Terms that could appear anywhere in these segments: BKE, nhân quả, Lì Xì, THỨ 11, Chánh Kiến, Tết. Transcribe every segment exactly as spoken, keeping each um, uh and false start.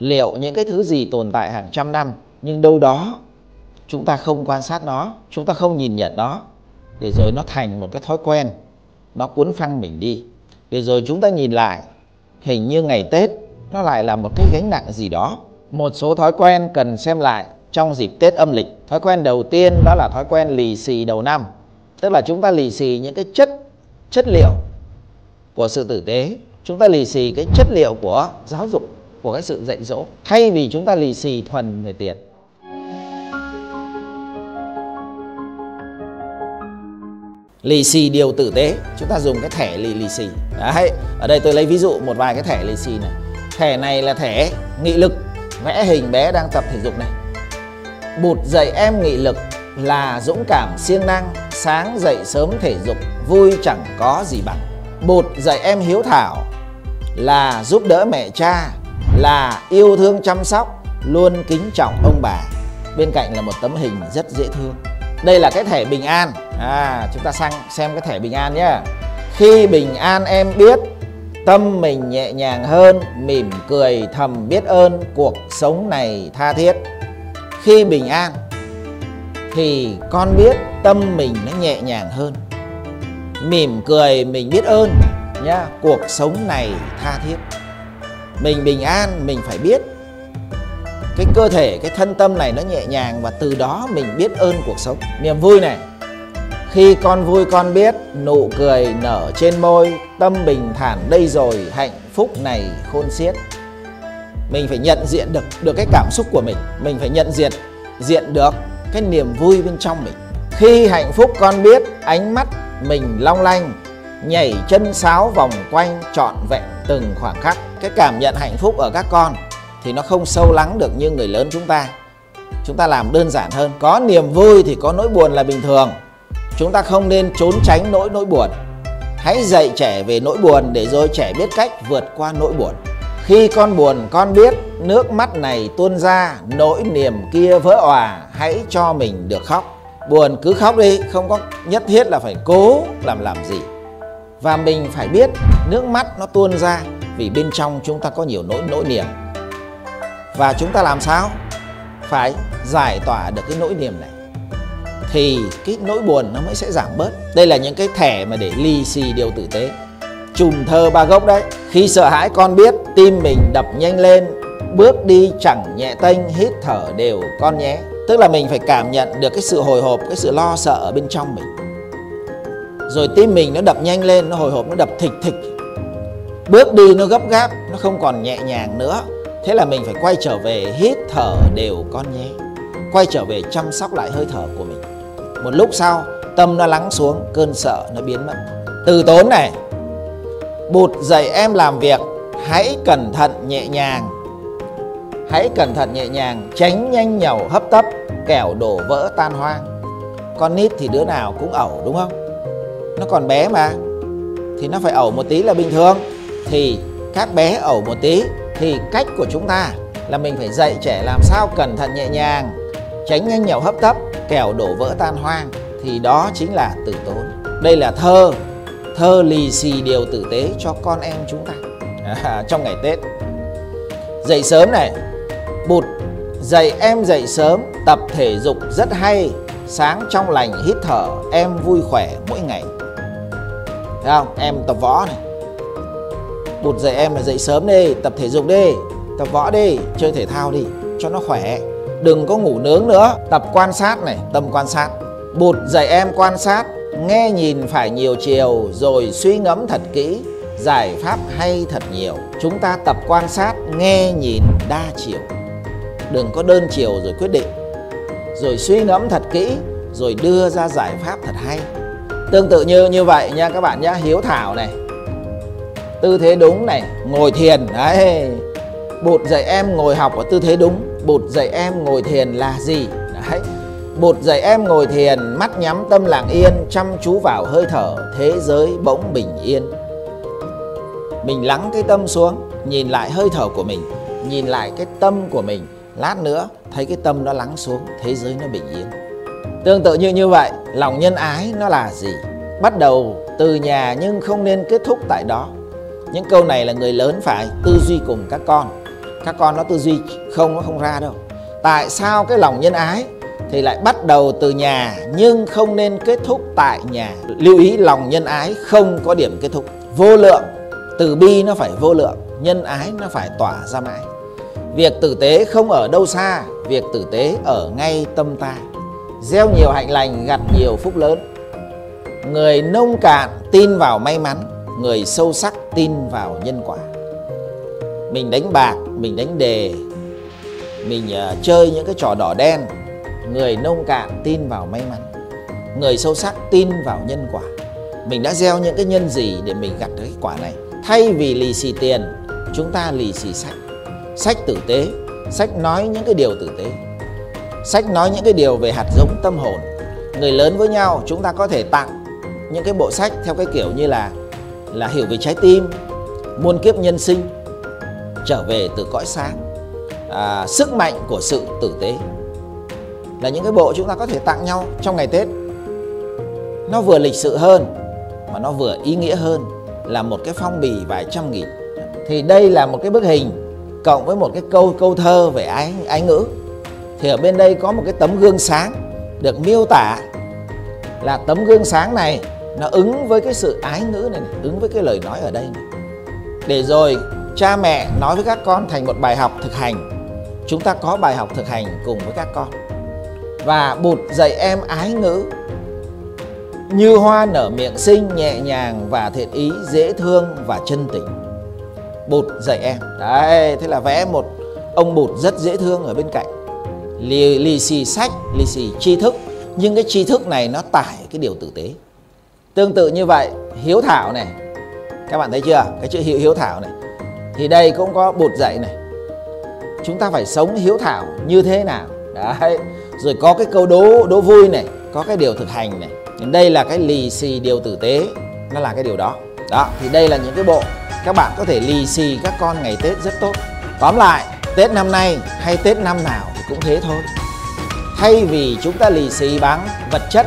liệu những cái thứ gì tồn tại hàng trăm năm nhưng đâu đó chúng ta không quan sát nó, chúng ta không nhìn nhận nó, để rồi nó thành một cái thói quen, nó cuốn phăng mình đi. Để rồi chúng ta nhìn lại, hình như ngày Tết nó lại là một cái gánh nặng gì đó. Một số thói quen cần xem lại trong dịp Tết âm lịch. Thói quen đầu tiên đó là thói quen lì xì đầu năm. Tức là chúng ta lì xì những cái chất chất liệu của sự tử tế, chúng ta lì xì cái chất liệu của giáo dục, của cái sự dạy dỗ, thay vì chúng ta lì xì thuần về tiền. Lì xì điều tử tế, chúng ta dùng cái thẻ lì lì xì. Đấy, ở đây tôi lấy ví dụ một vài cái thẻ lì xì này. Thẻ này là thẻ nghị lực, vẽ hình bé đang tập thể dục này. Bụt dạy em nghị lực là dũng cảm siêng năng, sáng dậy sớm thể dục, vui chẳng có gì bằng. Bụt dạy em hiếu thảo là giúp đỡ mẹ cha, là yêu thương chăm sóc, luôn kính trọng ông bà. Bên cạnh là một tấm hình rất dễ thương. Đây là cái thẻ bình an. À, chúng ta sang xem cái thẻ bình an nhé. Khi bình an em biết, tâm mình nhẹ nhàng hơn, mỉm cười thầm biết ơn cuộc sống này tha thiết. Khi bình an thì con biết tâm mình nó nhẹ nhàng hơn, mỉm cười mình biết ơn nhá, cuộc sống này tha thiết. Mình bình an mình phải biết cái cơ thể, cái thân tâm này nó nhẹ nhàng, và từ đó mình biết ơn cuộc sống. Niềm vui này, khi con vui con biết, nụ cười nở trên môi, tâm bình thản đây rồi, hạnh phúc này khôn xiết. Mình phải nhận diện được được cái cảm xúc của mình, mình phải nhận diện diện được cái niềm vui bên trong mình. Khi hạnh phúc con biết, ánh mắt mình long lanh, nhảy chân sáo vòng quanh trọn vẹn từng khoảng khắc. Cái cảm nhận hạnh phúc ở các con thì nó không sâu lắng được như người lớn chúng ta. Chúng ta làm đơn giản hơn. Có niềm vui thì có nỗi buồn là bình thường. Chúng ta không nên trốn tránh nỗi nỗi buồn. Hãy dạy trẻ về nỗi buồn để rồi trẻ biết cách vượt qua nỗi buồn. Khi con buồn con biết, nước mắt này tuôn ra, nỗi niềm kia vỡ òa, hãy cho mình được khóc. Buồn cứ khóc đi, không có nhất thiết là phải cố làm làm gì. Và mình phải biết nước mắt nó tuôn ra vì bên trong chúng ta có nhiều nỗi nỗi niềm. Và chúng ta làm sao? Phải giải tỏa được cái nỗi niềm này thì cái nỗi buồn nó mới sẽ giảm bớt. Đây là những cái thẻ mà để lì xì điều tử tế. Chùm thơ Ba Gốc đấy. Khi sợ hãi con biết, tim mình đập nhanh lên, bước đi chẳng nhẹ tênh, hít thở đều con nhé. Tức là mình phải cảm nhận được cái sự hồi hộp, cái sự lo sợ ở bên trong mình. Rồi tim mình nó đập nhanh lên, nó hồi hộp, nó đập thịch thịch. Bước đi nó gấp gáp, nó không còn nhẹ nhàng nữa. Thế là mình phải quay trở về hít thở đều con nhé. Quay trở về chăm sóc lại hơi thở của mình. Một lúc sau, tâm nó lắng xuống, cơn sợ nó biến mất. Từ tốn này, Bụt dạy em làm việc, hãy cẩn thận nhẹ nhàng. Hãy cẩn thận nhẹ nhàng, tránh nhanh nhẩu hấp tấp, kẻo đổ vỡ tan hoang. Con nít thì đứa nào cũng ẩu đúng không? Nó còn bé mà, thì nó phải ẩu một tí là bình thường. Thì các bé ẩu một tí, thì cách của chúng ta là mình phải dạy trẻ làm sao cẩn thận nhẹ nhàng, tránh nhanh nhẩu hấp tấp, kẻo đổ vỡ tan hoang. Thì đó chính là từ tốn. Đây là thơ Thơ lì xì điều tử tế cho con em chúng ta à, trong ngày Tết. Dậy sớm này, Bụt dạy em dậy sớm, tập thể dục rất hay, sáng trong lành hít thở, em vui khỏe mỗi ngày. Thấy không? Em tập võ này, Bụt dạy em là dậy sớm đi, tập thể dục đi, tập võ đi, chơi thể thao đi cho nó khỏe, đừng có ngủ nướng nữa. Tập quan sát này, tâm quan sát, Bụt dạy em quan sát, nghe nhìn phải nhiều chiều, rồi suy ngẫm thật kỹ, giải pháp hay thật nhiều. Chúng ta tập quan sát, nghe nhìn đa chiều, đừng có đơn chiều rồi quyết định, rồi suy ngẫm thật kỹ, rồi đưa ra giải pháp thật hay. Tương tự như như vậy nha các bạn nhá. Hiếu thảo này, tư thế đúng này, ngồi thiền đấy. Bụt dạy em ngồi học ở tư thế đúng. Bụt dạy em ngồi thiền là gì? Đấy, Bụt dạy em ngồi thiền, mắt nhắm tâm lặng yên, chăm chú vào hơi thở, thế giới bỗng bình yên. Mình lắng cái tâm xuống, nhìn lại hơi thở của mình, nhìn lại cái tâm của mình. Lát nữa thấy cái tâm nó lắng xuống, thế giới nó bình yên. Tương tự như như vậy, lòng nhân ái nó là gì? Bắt đầu từ nhà nhưng không nên kết thúc tại đó. Những câu này là người lớn phải tư duy cùng các con. các con nó tư duy không, nó không ra đâu. Tại sao cái lòng nhân ái thì lại bắt đầu từ nhà nhưng không nên kết thúc tại nhà? Lưu ý, lòng nhân ái không có điểm kết thúc. Vô lượng, từ bi nó phải vô lượng, nhân ái nó phải tỏa ra mãi. Việc tử tế không ở đâu xa, việc tử tế ở ngay tâm ta. Gieo nhiều hạnh lành, gặt nhiều phúc lớn. Người nông cạn tin vào may mắn, người sâu sắc tin vào nhân quả. Mình đánh bạc, mình đánh đề, mình uh, chơi những cái trò đỏ đen, người nông cạn tin vào may mắn, người sâu sắc tin vào nhân quả. Mình đã gieo những cái nhân gì để mình gặt được cái quả này? Thay vì lì xì tiền, chúng ta lì xì sách. Sách tử tế, sách nói những cái điều tử tế, sách nói những cái điều về hạt giống tâm hồn. Người lớn với nhau chúng ta có thể tặng những cái bộ sách theo cái kiểu như là là Hiểu về trái tim, Muôn kiếp nhân sinh, Trở về từ cõi sáng, à, Sức mạnh của sự tử tế, là những cái bộ chúng ta có thể tặng nhau trong ngày Tết. Nó vừa lịch sự hơn mà nó vừa ý nghĩa hơn là một cái phong bì vài trăm nghìn. Thì đây là một cái bức hình cộng với một cái câu câu thơ về ái, ái ngữ. Thì ở bên đây có một cái tấm gương sáng được miêu tả là tấm gương sáng này nó ứng với cái sự ái ngữ này, này ứng với cái lời nói ở đây này. Để rồi cha mẹ nói với các con thành một bài học thực hành. Chúng ta có bài học thực hành cùng với các con và bụt dạy em ái ngữ. Như hoa nở miệng xinh, nhẹ nhàng và thiện ý, dễ thương và chân tình. Bụt dạy em. Đấy, thế là vẽ một ông bụt rất dễ thương ở bên cạnh. Lì, lì xì sách, lì xì tri thức, nhưng cái tri thức này nó tải cái điều tử tế. Tương tự như vậy, hiếu thảo này, các bạn thấy chưa? Cái chữ hiếu, hiếu thảo này thì đây cũng có bụt dạy này. Chúng ta phải sống hiếu thảo như thế nào? Đấy. Rồi có cái câu đố, đố vui này, có cái điều thực hành này. Đây là cái lì xì điều tử tế, nó là cái điều đó. Đó, thì đây là những cái bộ các bạn có thể lì xì các con ngày Tết rất tốt. Tóm lại, Tết năm nay hay Tết năm nào thì cũng thế thôi. Thay vì chúng ta lì xì bằng vật chất,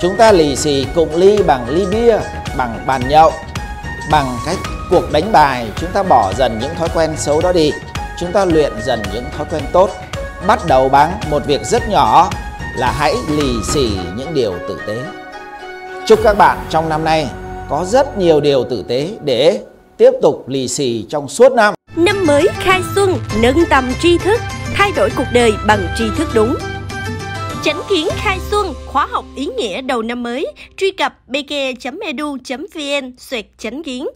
chúng ta lì xì cụng ly bằng ly bia, bằng bàn nhậu, bằng cái cuộc đánh bài. Chúng ta bỏ dần những thói quen xấu đó đi, chúng ta luyện dần những thói quen tốt. Bắt đầu bằng một việc rất nhỏ là hãy lì xì những điều tử tế. Chúc các bạn trong năm nay có rất nhiều điều tử tế để tiếp tục lì xì trong suốt năm. Năm mới khai xuân, nâng tầm tri thức, thay đổi cuộc đời bằng tri thức đúng. Chánh Kiến khai xuân, khóa học ý nghĩa đầu năm mới. Truy cập bke chấm edu chấm vn, xoẹt Chánh Kiến.